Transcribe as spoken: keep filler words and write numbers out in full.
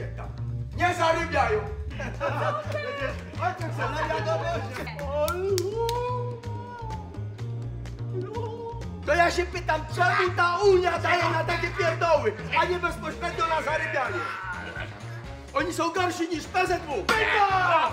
dziecka. Nie zarybiają! Chodźcie, to ja się pytam, czemu ta Unia daje na takie pierdoły, a nie bezpośrednio na zarybianie? Oni są gorsi niż P Z W. Pyta!